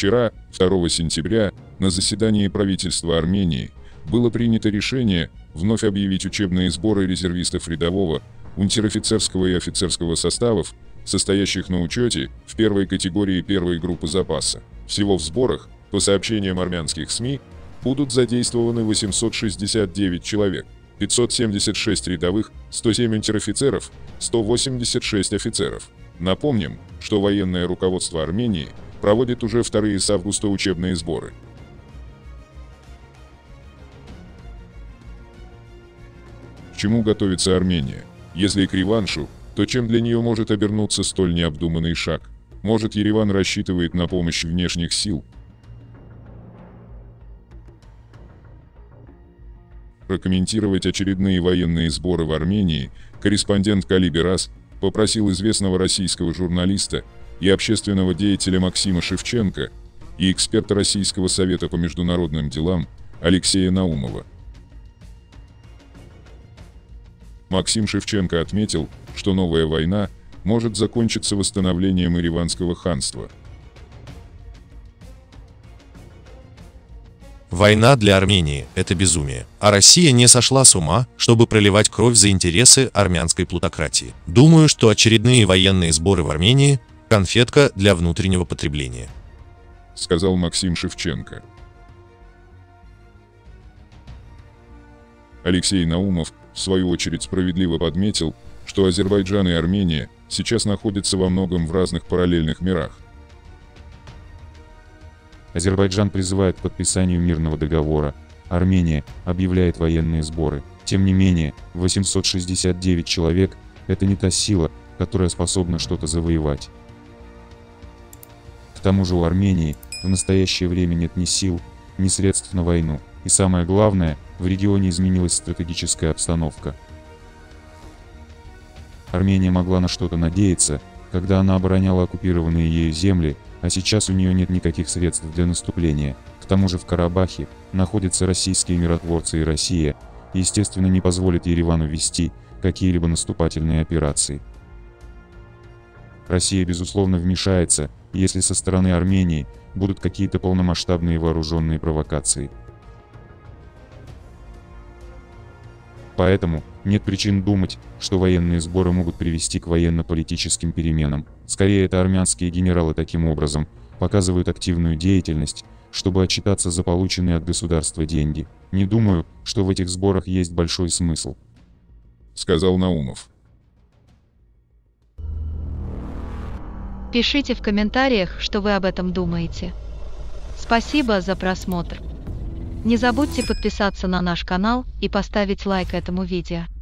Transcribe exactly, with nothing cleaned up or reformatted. Вчера, второго сентября, на заседании правительства Армении было принято решение вновь объявить учебные сборы резервистов рядового, унтер-офицерского и офицерского составов, состоящих на учете в первой категории первой группы запаса. Всего в сборах, по сообщениям армянских СМИ, будут задействованы восемьсот шестьдесят девять человек, пятьсот семьдесят шесть рядовых, сто семь унтер-офицеров, сто восемьдесят шесть офицеров. Напомним, что военное руководство Армении проводит уже вторые с августа учебные сборы. К чему готовится Армения? Если к реваншу, то чем для нее может обернуться столь необдуманный шаг? Может, Ереван рассчитывает на помощь внешних сил? Прокомментировать очередные военные сборы в Армении корреспондент Caliber.Az попросил известного российского журналиста и общественного деятеля Максима Шевченко и эксперта Российского совета по международным делам Алексея Наумова. Максим Шевченко отметил, что новая война может закончиться восстановлением Иреванского ханства. Война для Армении – это безумие. А Россия не сошла с ума, чтобы проливать кровь за интересы армянской плутократии. Думаю, что очередные военные сборы в Армении – конфетка для внутреннего потребления, сказал Максим Шевченко. Алексей Наумов, в свою очередь, справедливо подметил, что Азербайджан и Армения сейчас находятся во многом в разных параллельных мирах. Азербайджан призывает к подписанию мирного договора, Армения объявляет военные сборы. Тем не менее, восемьсот шестьдесят девять человек – это не та сила, которая способна что-то завоевать. К тому же у Армении в настоящее время нет ни сил, ни средств на войну. И самое главное, в регионе изменилась стратегическая обстановка. Армения могла на что-то надеяться, когда она обороняла оккупированные ею земли, а сейчас у нее нет никаких средств для наступления. К тому же в Карабахе находятся российские миротворцы и Россия, естественно, не позволит Еревану вести какие-либо наступательные операции. Россия, безусловно, вмешается, если со стороны Армении будут какие-то полномасштабные вооруженные провокации. Поэтому нет причин думать, что военные сборы могут привести к военно-политическим переменам. Скорее, это армянские генералы таким образом показывают активную деятельность, чтобы отчитаться за полученные от государства деньги. Не думаю, что в этих сборах есть большой смысл, сказал Наумов. Пишите в комментариях, что вы об этом думаете. Спасибо за просмотр. Не забудьте подписаться на наш канал и поставить лайк этому видео.